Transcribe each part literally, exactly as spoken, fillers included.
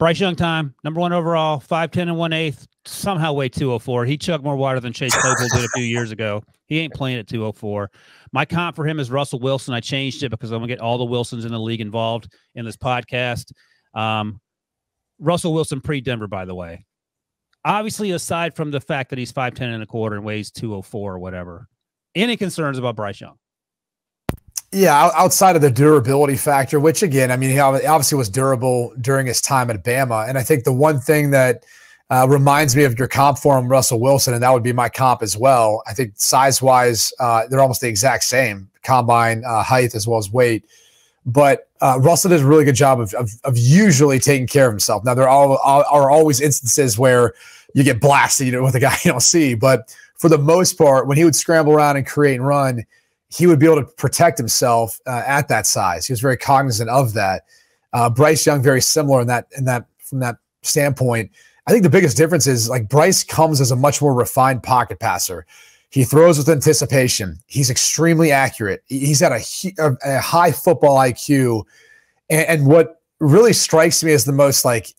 Bryce Young time, number one overall, five ten and one eighth, somehow weighed two oh four. He chugged more water than Chase Claypool did a few years ago. He ain't playing at two oh four. My comp for him is Russell Wilson. I changed it because I'm going to get all the Wilsons in the league involved in this podcast. Um, Russell Wilson pre-Denver, by the way. Obviously, aside from the fact that he's five ten and a quarter and weighs two oh four or whatever, any concerns about Bryce Young? Yeah, outside of the durability factor, which again, I mean, he obviously was durable during his time at Bama. And I think the one thing that uh, reminds me of your comp for him, Russell Wilson, and that would be my comp as well. I think size-wise, uh, they're almost the exact same, combine uh, height as well as weight. But uh, Russell does a really good job of, of, of usually taking care of himself. Now, there are, are always instances where you get blasted, you know, with a guy you don't see. But for the most part, when he would scramble around and create and run, he would be able to protect himself uh, at that size. He was very cognizant of that. Uh, Bryce Young, very similar in that, in that, from that standpoint. I think the biggest difference is like Bryce comes as a much more refined pocket passer. He throws with anticipation. He's extremely accurate. He's got a, a, a high football I Q. And, and what really strikes me as the most like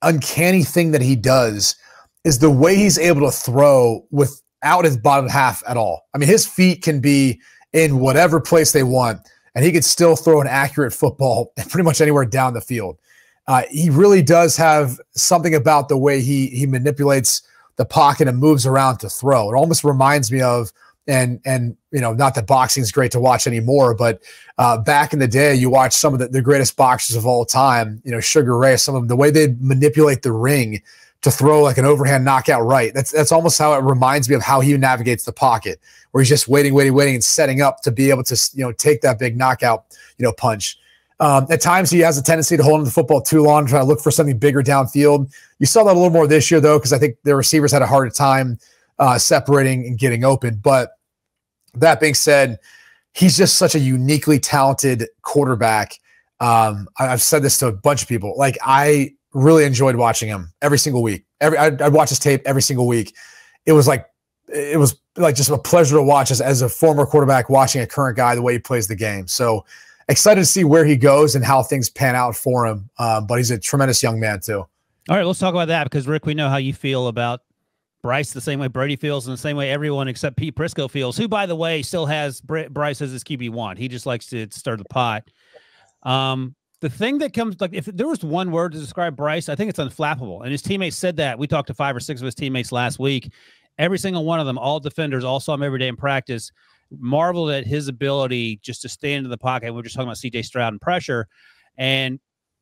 uncanny thing that he does is the way he's able to throw with, out his bottom half at all. I mean, his feet can be in whatever place they want, and he could still throw an accurate football pretty much anywhere down the field. Uh, he really does have something about the way he he manipulates the pocket and moves around to throw. It almost reminds me of, and and you know, not that boxing is great to watch anymore, but uh, back in the day, you watch some of the, the greatest boxers of all time, you know, Sugar Ray, some of them, the way they manipulate the ring to throw like an overhand knockout right. That's that's almost how it reminds me of how he navigates the pocket, where he's just waiting, waiting, waiting, and setting up to be able to, you know, take that big knockout, you know, punch. Um, at times, he has a tendency to hold on to the football too long, try to look for something bigger downfield. You saw that a little more this year, though, because I think their receivers had a harder time uh, separating and getting open. But that being said, he's just such a uniquely talented quarterback. Um, I've said this to a bunch of people. Like, I... really enjoyed watching him every single week. Every I'd, I'd watch his tape every single week. It was like it was like just a pleasure to watch as, as a former quarterback watching a current guy the way he plays the game. So excited to see where he goes and how things pan out for him. Um, but he's a tremendous young man too. All right, let's talk about that because Rick, we know how you feel about Bryce the same way Brady feels and the same way everyone except Pete Prisco feels. Who, by the way, still has Bryce as his Q B one. He just likes to stir the pot. Um. The thing that comes, like, if there was one word to describe Bryce, I think it's unflappable. And his teammates said that. We talked to five or six of his teammates last week. Every single one of them, all defenders, all saw him every day in practice, marveled at his ability just to stand in the pocket. We were just talking about C J Stroud and pressure, and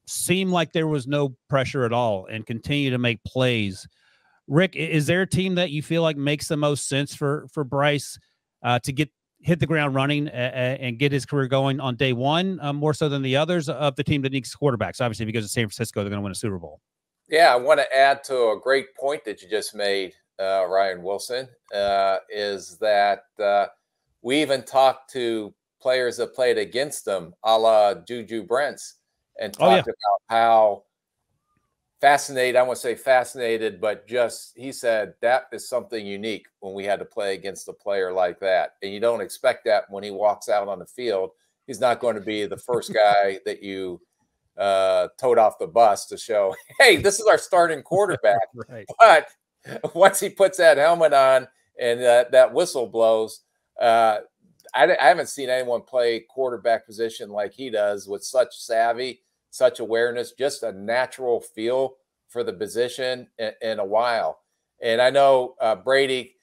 seemed like there was no pressure at all and continue to make plays. Rick, is there a team that you feel like makes the most sense for, for Bryce uh, to get hit the ground running and get his career going on day one, uh, more so than the others of the team that needs quarterbacks? Obviously, if he goes to San Francisco, they're going to win a Super Bowl. Yeah, I want to add to a great point that you just made, uh, Ryan Wilson, uh, is that uh, we even talked to players that played against them, a la Juju Brents, and talked oh, yeah. about how fascinated, I won't say fascinated, but just, he said, that is something unique when we had to play against a player like that. And you don't expect that when he walks out on the field. He's not going to be the first guy that you uh, towed off the bus to show, hey, this is our starting quarterback. Right. But once he puts that helmet on and uh, that whistle blows, uh, I, I haven't seen anyone play quarterback position like he does with such savvy, such awareness, just a natural feel for the position in, in a while. And I know uh, Brady,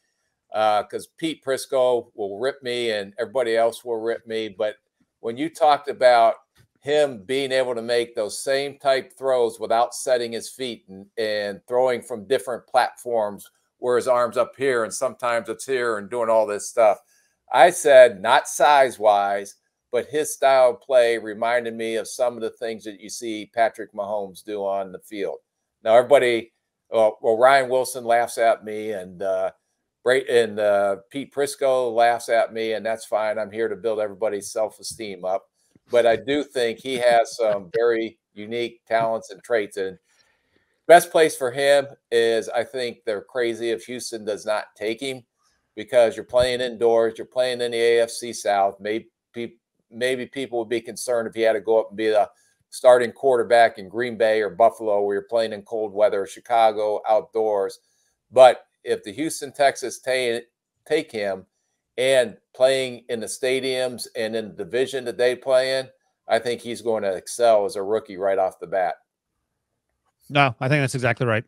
because uh, Pete Prisco will rip me and everybody else will rip me. But when you talked about him being able to make those same type throws without setting his feet and, and throwing from different platforms where his arm's up here and sometimes it's here and doing all this stuff, I said not size-wise, but his style of play reminded me of some of the things that you see Patrick Mahomes do on the field. Now, everybody, well, well Ryan Wilson laughs at me, and uh, and uh, Pete Prisco laughs at me, and that's fine. I'm here to build everybody's self-esteem up. But I do think he has some very unique talents and traits. And best place for him is, I think they're crazy if Houston does not take him, because you're playing indoors, you're playing in the A F C South, maybe people, maybe people would be concerned if he had to go up and be the starting quarterback in Green Bay or Buffalo, where you're playing in cold weather, Chicago, outdoors. But if the Houston Texans t- take him and playing in the stadiums and in the division that they play in, I think he's going to excel as a rookie right off the bat. No, I think that's exactly right.